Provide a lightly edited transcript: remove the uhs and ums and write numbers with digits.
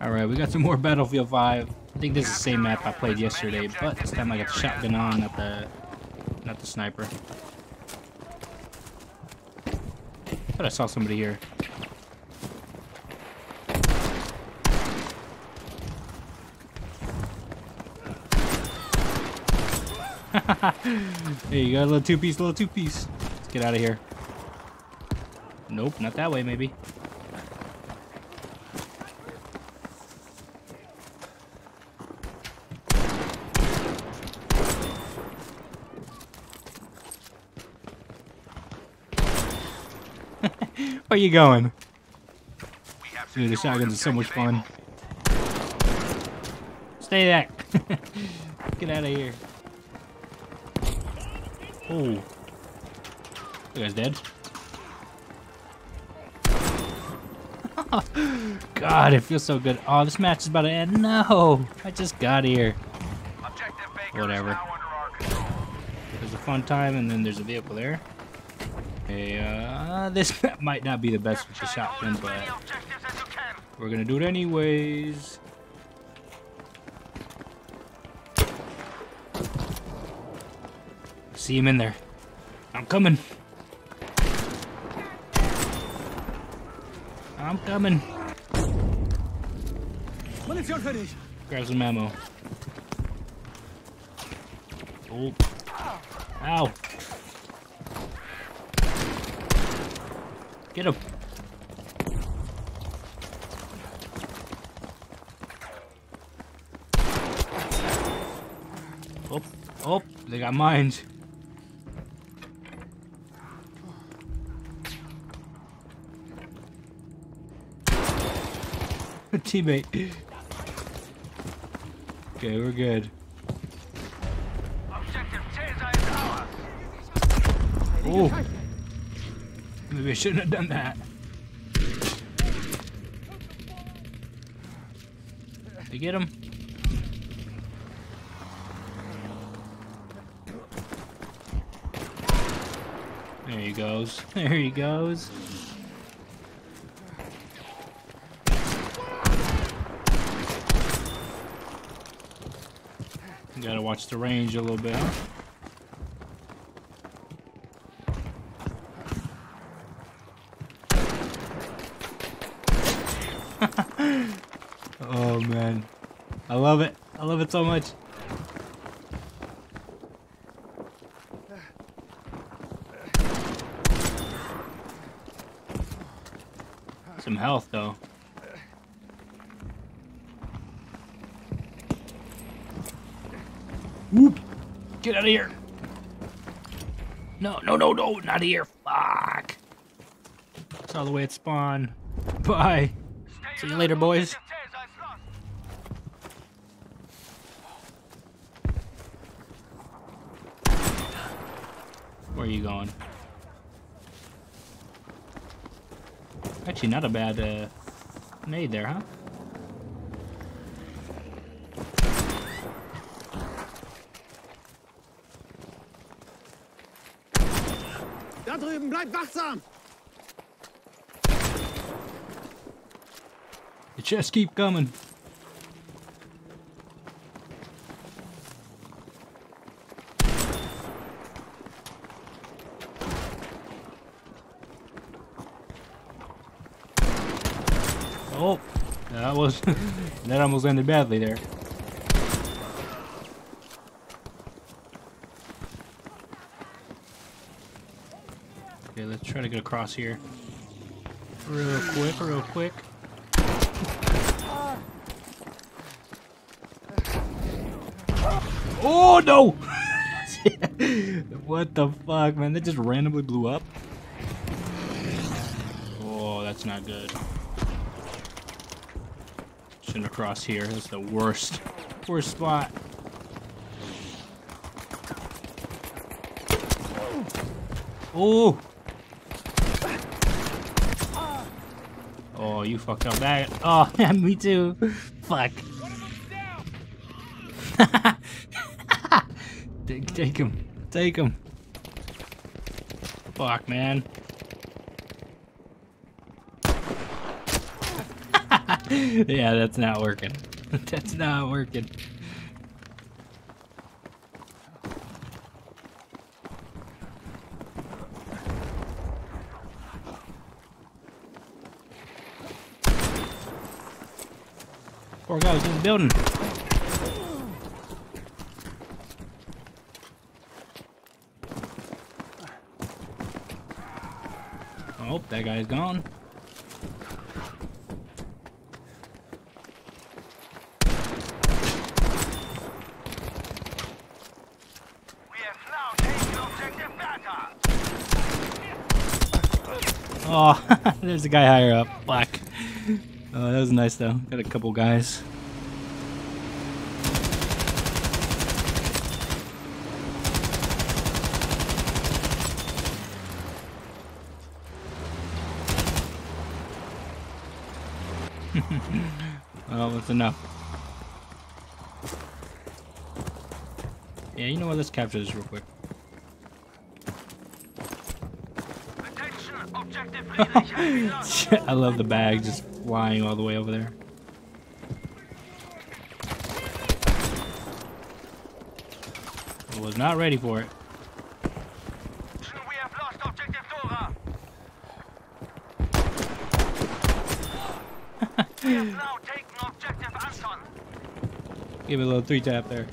Alright, we got some more Battlefield 5. I think this is the same map I played yesterday, but this time I got the shotgun on, not the sniper. I thought I saw somebody here. Hey, you got a little two-piece, Let's get out of here. Nope, not that way, maybe. Where are you going? Dude, the shotguns are so much fun. Stay back. Get out of here. Oh. You guys dead? God, it feels so good. Oh, this match is about to end. No! I just got here. Whatever. There's a fun time, and then there's a vehicle there. Hey, this map might not be the best with the shotgun, but we're gonna do it anyways. See him in there. I'm coming. When it's your finish. Grab some ammo. Oh. Ow. Get him. Oh, oh, they got mines. Teammate. Okay, we're good. Oh. Maybe I shouldn't have done that. Did you get him? There he goes. There he goes. You gotta watch the range a little bit. Oh man, I love it. I love it so much. Some health though. Whoop! Get out of here! No, no, no, no! Not here! Fuck! It's all the way at spawn. Bye. See you later, boys. Where are you going? Actually, not a bad nade there, huh? Da drüben, bleib wachsam! The chests keep coming. Oh, that was that almost ended badly there. Okay, let's try to get across here. Real quick, real quick. Oh no! What the fuck, man? That just randomly blew up. Oh, that's not good. Shouldn't have crossed here. That's the worst, worst spot. Oh! Oh, you fucked up that. Oh, me too. Fuck. Take him. Take him. Fuck, man. Yeah, that's not working. That's not working. Poor guy was in the building. Oh, that guy's gone. Oh, there's a guy higher up. Black. Oh, that was nice though. Got a couple guys. Well, that's enough. Yeah, you know what? Let's capture this real quick. I love the bag just flying all the way over there. I was not ready for it. We have lost objective Dora. We have now taken objective Anton. Give it a little three tap there.